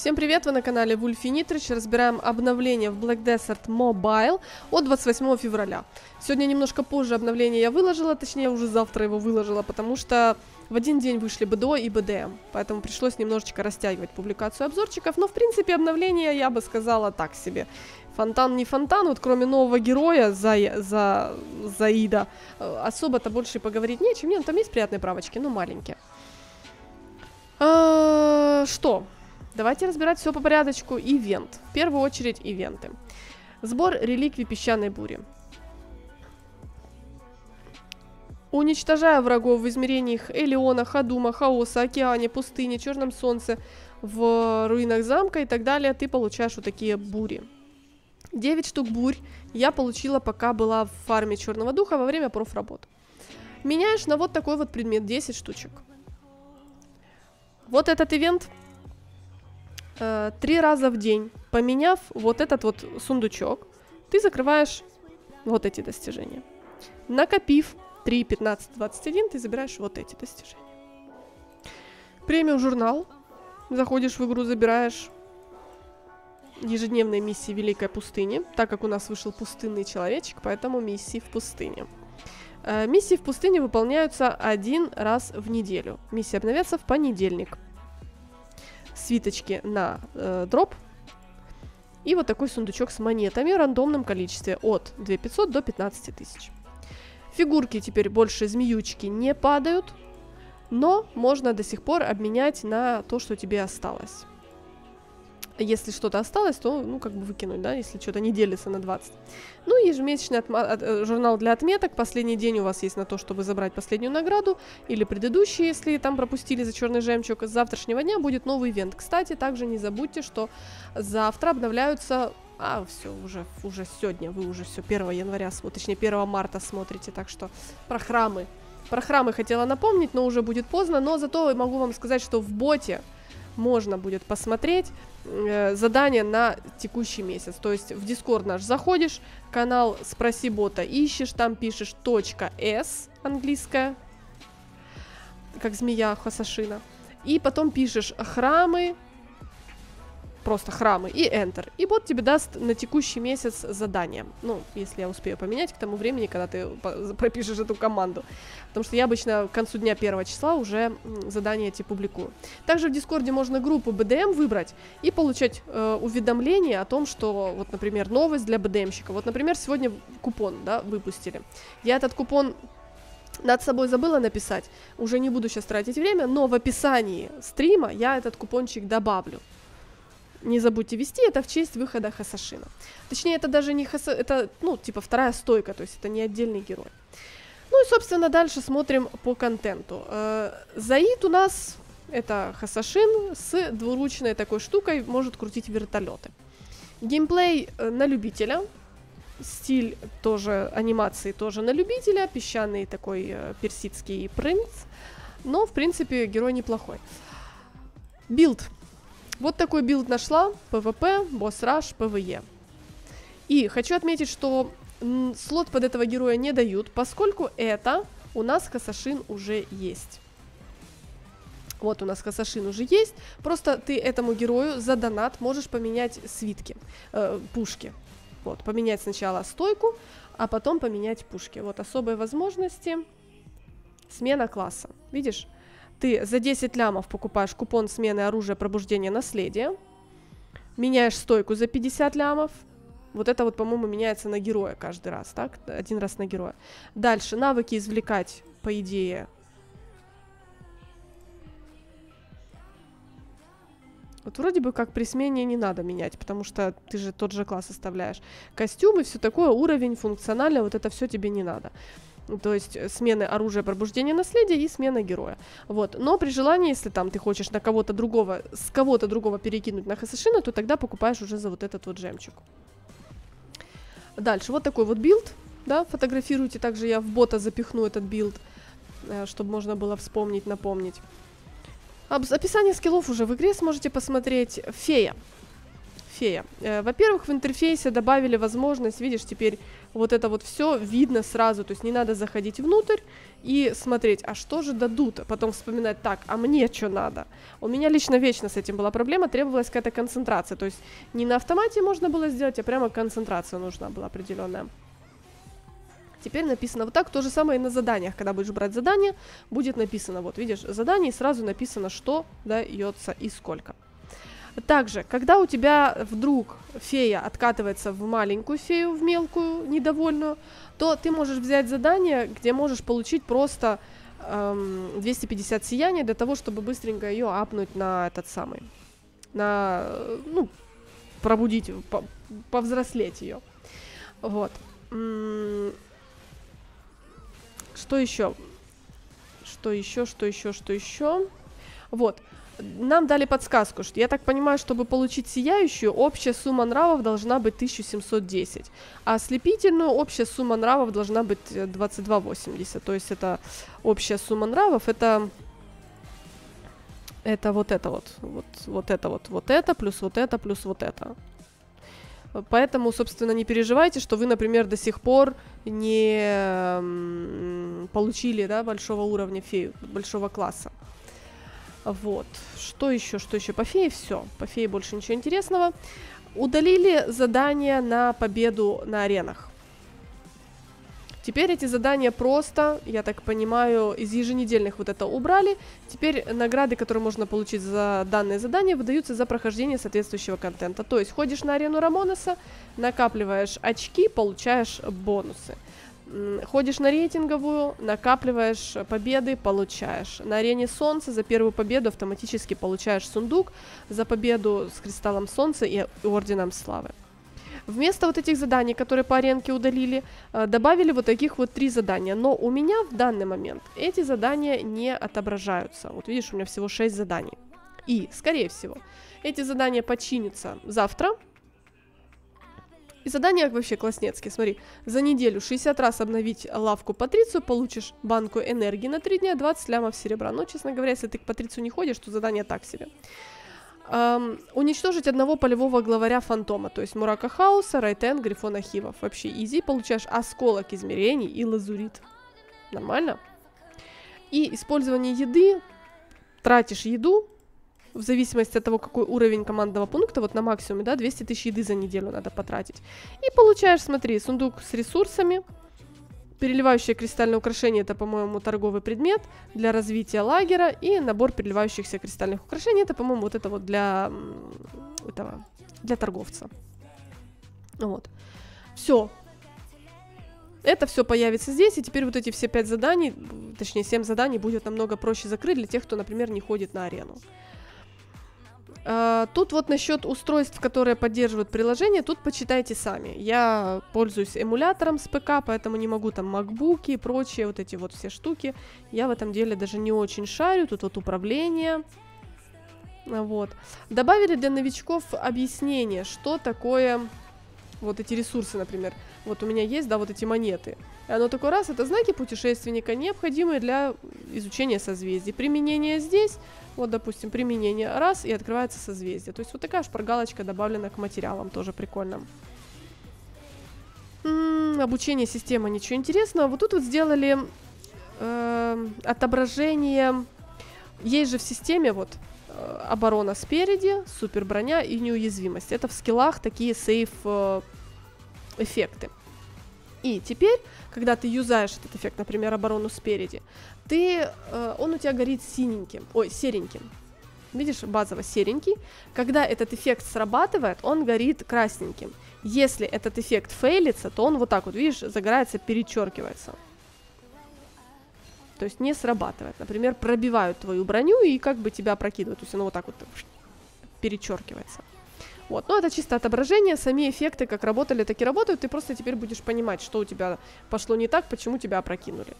Всем привет, вы на канале Вульфинитрич, разбираем обновление в Black Desert Mobile от 28 февраля. Сегодня немножко позже обновление я выложила, точнее уже завтра его выложила, потому что в один день вышли БДО и БДМ, поэтому пришлось немножечко растягивать публикацию обзорчиков, но в принципе обновление, я бы сказала, так себе. Фонтан не фонтан, вот кроме нового героя Заида, особо-то больше поговорить нечем, нет, там есть приятные правочки, но маленькие. Что? Давайте разбирать все по порядочку. Ивент. В первую очередь ивенты. Сбор реликвий песчаной бури. Уничтожая врагов в измерениях Элеона, Хадума, Хаоса, Океане, Пустыне, Черном Солнце, в руинах замка и так далее, ты получаешь вот такие бури. 9 штук бурь я получила, пока была в фарме Черного Духа во время профработ. Меняешь на вот такой вот предмет, 10 штучек. Вот этот ивент... 3 раза в день, поменяв вот этот вот сундучок, ты закрываешь вот эти достижения. Накопив 3, 15, 21, ты забираешь вот эти достижения. Премиум журнал. Заходишь в игру, забираешь ежедневные миссии Великой Пустыни, так как у нас вышел пустынный человечек, поэтому миссии в пустыне. Миссии в пустыне выполняются 1 раз в неделю. Миссия обновится в понедельник. Свиточки на дроп и вот такой сундучок с монетами в рандомном количестве от 2500 до 15 тысяч. Фигурки теперь больше змеючки не падают, но можно до сих пор обменять на то, что тебе осталось. Если что-то осталось, то ну как бы выкинуть, да, если что-то не делится на 20. Ну и ежемесячный журнал для отметок. Последний день у вас есть на то, чтобы забрать последнюю награду или предыдущие, если там пропустили за черный жемчуг. С завтрашнего дня будет новый ивент. Кстати, также не забудьте, что завтра обновляются... А, все, уже сегодня, вы уже все 1 января, точнее 1 марта смотрите, так что про храмы. Про храмы хотела напомнить, но уже будет поздно, но зато могу вам сказать, что в боте можно будет посмотреть задание на текущий месяц. То есть в Discord наш заходишь, канал «Спроси бота» ищешь, там пишешь .s, английская, как змея Хашашина. И потом пишешь «храмы», просто «храмы» и Enter. И бот тебе даст на текущий месяц задание. Ну, если я успею поменять к тому времени, когда ты пропишешь эту команду. Потому что я обычно к концу дня 1 числа уже задания эти публикую. Также в Дискорде можно группу БДМ выбрать и получать уведомления о том, что, вот, например, новость для БДМщика. Вот, например, сегодня купон, да, выпустили. Я этот купон... Над собой забыла написать. Уже не буду сейчас тратить время, но в описании стрима я этот купончик добавлю. Не забудьте вести, это в честь выхода Хашашина. Точнее, это даже не Хашашин, это, ну, типа вторая стойка, то есть это не отдельный герой. Ну и, собственно, дальше смотрим по контенту. Заид у нас, это Хашашин, с двуручной такой штукой, может крутить вертолеты. Геймплей на любителя, стиль тоже, анимации тоже на любителя, песчаный такой персидский принц, но, в принципе, герой неплохой. Билд. Вот такой билд нашла, ПВП, босс раш, ПВЕ. И хочу отметить, что слот под этого героя не дают, поскольку это у нас Касашин уже есть. Вот у нас Касашин уже есть, просто ты этому герою за донат можешь поменять свитки, пушки. Вот, поменять сначала стойку, а потом поменять пушки. Вот особые возможности, смена класса, видишь? Ты за 10 лямов покупаешь купон смены оружия пробуждения наследия. Меняешь стойку за 50 лямов. Вот это вот, по-моему, меняется на героя каждый раз, так? 1 раз на героя. Дальше навыки извлекать, по идее. Вот вроде бы как при смене не надо менять, потому что ты же тот же класс оставляешь. Костюмы, все такое, уровень, функционально, вот это все тебе не надо. То есть смены оружия, пробуждения наследия и смена героя. Вот. Но при желании, если там ты хочешь на кого-то другого, с кого-то другого перекинуть на Хашашина, то тогда покупаешь уже за вот этот вот жемчуг. Дальше вот такой вот билд, да, фотографируйте. Также я в бота запихну этот билд, чтобы можно было вспомнить, напомнить. Описание скиллов уже в игре сможете посмотреть. Фея. интерфейса. Во-первых, в интерфейсе добавили возможность, видишь, теперь вот это вот все видно сразу, то есть не надо заходить внутрь и смотреть, а что же дадут, потом вспоминать, так, а мне что надо? У меня лично вечно с этим была проблема, требовалась какая-то концентрация, то есть не на автомате можно было сделать, а прямо концентрация нужна была определенная. Теперь написано вот так, то же самое и на заданиях, когда будешь брать задание, будет написано, вот видишь, задание и сразу написано, что дается и сколько. Также, когда у тебя вдруг фея откатывается в маленькую фею, в мелкую, недовольную, то ты можешь взять задание, где можешь получить просто 250 сияния для того, чтобы быстренько ее апнуть на этот самый, на, ну, пробудить, повзрослеть ее. Вот. Что еще? Что еще, что еще, что еще? Вот. Нам дали подсказку, что я так понимаю, чтобы получить сияющую, общая сумма нравов должна быть 1710, а слепительную общая сумма нравов должна быть 2280. То есть это общая сумма нравов, это вот это вот, вот это, плюс вот это, плюс вот это. Поэтому, собственно, не переживайте, что вы, например, до сих пор не получили, да, большого уровня фею, большого класса. Вот, что еще, по фее все, по фее больше ничего интересного. Удалили задания на победу на аренах. Теперь эти задания просто, я так понимаю, из еженедельных вот это убрали. Теперь награды, которые можно получить за данное задание, выдаются за прохождение соответствующего контента. То есть ходишь на арену Рамоноса, накапливаешь очки, получаешь бонусы. Ходишь на рейтинговую, накапливаешь победы, получаешь. На арене солнца за первую победу автоматически получаешь сундук, за победу с кристаллом солнца и орденом славы. Вместо вот этих заданий, которые по аренке удалили, добавили вот таких вот 3 задания. Но у меня в данный момент эти задания не отображаются. Вот видишь, у меня всего 6 заданий. И, скорее всего, эти задания починятся завтра. И задание вообще класснецкие, смотри, за неделю 60 раз обновить лавку Патрицию, получишь банку энергии на 3 дня, 20 лямов серебра. Но, честно говоря, если ты к Патрицию не ходишь, то задание так себе. Уничтожить одного полевого главаря фантома, то есть Мурака Хаоса, Райтен, Грифона Хива. Вообще изи, получаешь осколок измерений и лазурит. Нормально? И использование еды, тратишь еду. В зависимости от того, какой уровень командного пункта, вот на максимуме, да, 200 тысяч еды за неделю надо потратить. И получаешь, смотри, сундук с ресурсами, переливающее кристальное украшение, это, по-моему, торговый предмет для развития лагеря, и набор переливающихся кристальных украшений, это, по-моему, вот это вот для этого, для торговца. Вот. Все. Это все появится здесь, и теперь вот эти все 5 заданий, точнее 7 заданий, будет намного проще закрыть для тех, кто, например, не ходит на арену. Тут вот насчет устройств, которые поддерживают приложение, тут почитайте сами. Я пользуюсь эмулятором с ПК, поэтому не могу там MacBook и прочие вот эти вот все штуки. Я в этом деле даже не очень шарю. Тут вот управление. Вот. Добавили для новичков объяснение, что такое вот эти ресурсы, например. Вот у меня есть, да, вот эти монеты. И оно такой раз, это знаки путешественника, необходимые для изучения созвездий. Применение здесь... Вот, допустим, применение раз, и открывается созвездие. То есть вот такая шпаргалочка добавлена к материалам, тоже прикольно. Обучение системы, ничего интересного. Вот тут вот сделали отображение. Есть же в системе вот оборона спереди, супер броня и неуязвимость. Это в скиллах такие сейф эффекты. И теперь, когда ты юзаешь этот эффект, например, оборону спереди, ты, он у тебя горит синеньким, ой, сереньким. Видишь, базово серенький. Когда этот эффект срабатывает, он горит красненьким. Если этот эффект фейлится, то он вот так вот, видишь, загорается, перечеркивается. То есть не срабатывает. Например, пробивают твою броню и как бы тебя опрокидывают. То есть оно вот так вот перечеркивается. Вот. Но это чисто отображение, сами эффекты как работали, так и работают. Ты просто теперь будешь понимать, что у тебя пошло не так, почему тебя опрокинули.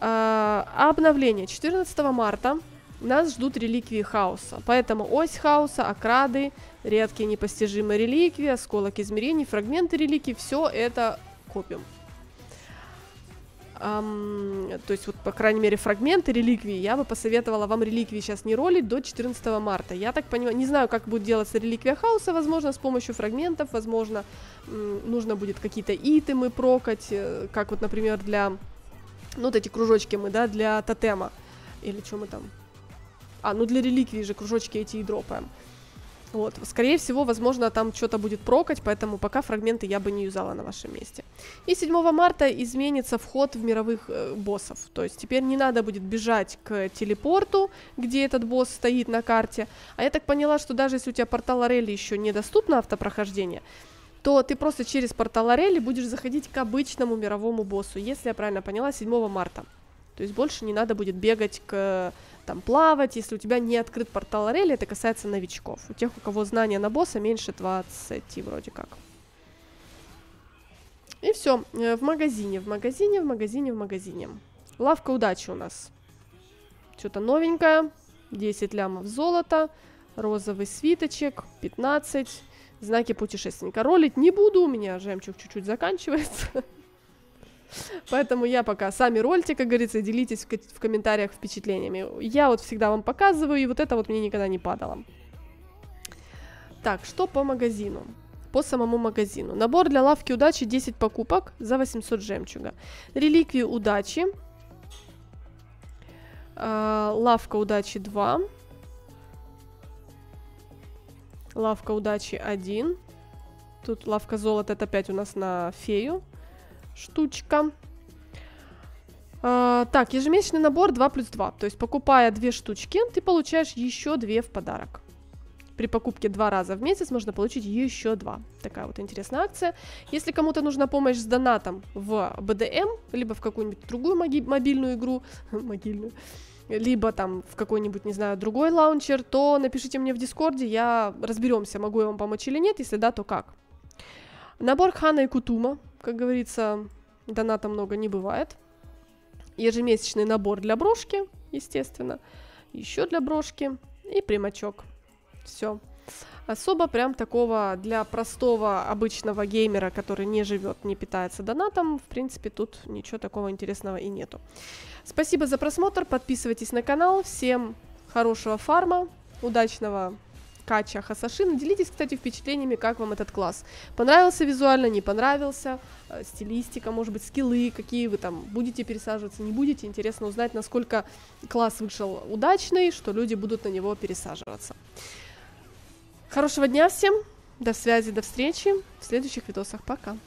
Обновление. 14 марта нас ждут реликвии хаоса. Поэтому ось хаоса, окрады, редкие непостижимые реликвии, осколок измерений, фрагменты реликвий, все это копим. То есть, вот, по крайней мере, фрагменты, реликвии. Я бы посоветовала вам реликвии сейчас не ролить до 14 марта. Я так понимаю, не знаю, как будет делаться реликвия хаоса, возможно, с помощью фрагментов, возможно, нужно будет какие-то итемы прокать, как вот, например, для, ну, вот эти кружочки мы, да, для тотема. Или что мы там? А, ну, для реликвии же кружочки эти и дропаем. Вот, скорее всего, возможно, там что-то будет прокать, поэтому пока фрагменты я бы не юзала на вашем месте. И 7 марта изменится вход в мировых боссов, то есть теперь не надо будет бежать к телепорту, где этот босс стоит на карте. А я так поняла, что даже если у тебя портал Орели еще недоступно автопрохождение, то ты просто через портал Орели будешь заходить к обычному мировому боссу, если я правильно поняла, 7 марта. То есть больше не надо будет бегать к... там плавать, если у тебя не открыт портал Орели, это касается новичков. У тех, у кого знания на босса меньше 20, вроде как. И все. В магазине. Лавка удачи у нас. Что-то новенькое. 10 лямов золота. Розовый свиточек. 15. Знаки путешественника. Ролить не буду, у меня жемчуг чуть-чуть заканчивается. Поэтому я пока сами рольте, как говорится, делитесь в комментариях впечатлениями. Я вот всегда вам показываю, и вот это вот мне никогда не падало. Так, что по магазину? По самому магазину. Набор для лавки удачи 10 покупок за 800 жемчуга. Реликвию удачи. Лавка удачи 2. Лавка удачи 1. Тут лавка золота, это опять у нас на фею. Штучка. Так, ежемесячный набор 2+2. То есть, покупая 2 штучки, ты получаешь еще 2 в подарок. При покупке 2 раза в месяц можно получить еще 2. Такая вот интересная акция. Если кому-то нужна помощь с донатом в БДМ, либо в какую-нибудь другую мобильную игру, либо там в какой-нибудь, не знаю, другой лаунчер, то напишите мне в Дискорде, я разберемся, могу я вам помочь или нет, если да, то как. Набор Хана и Кутума. Как говорится, доната много не бывает. Ежемесячный набор для брошки, естественно. Еще для брошки. И примачок. Все. Особо прям такого для простого обычного геймера, который не живет, не питается донатом, в принципе, тут ничего такого интересного и нету. Спасибо за просмотр. Подписывайтесь на канал. Всем хорошего фарма. Удачного кача Хашашина. Делитесь, кстати, впечатлениями, как вам этот класс. Понравился визуально, не понравился, стилистика, может быть, скиллы, какие вы там будете пересаживаться, не будете. Интересно узнать, насколько класс вышел удачный, что люди будут на него пересаживаться. Хорошего дня всем, до связи, до встречи в следующих видосах, пока.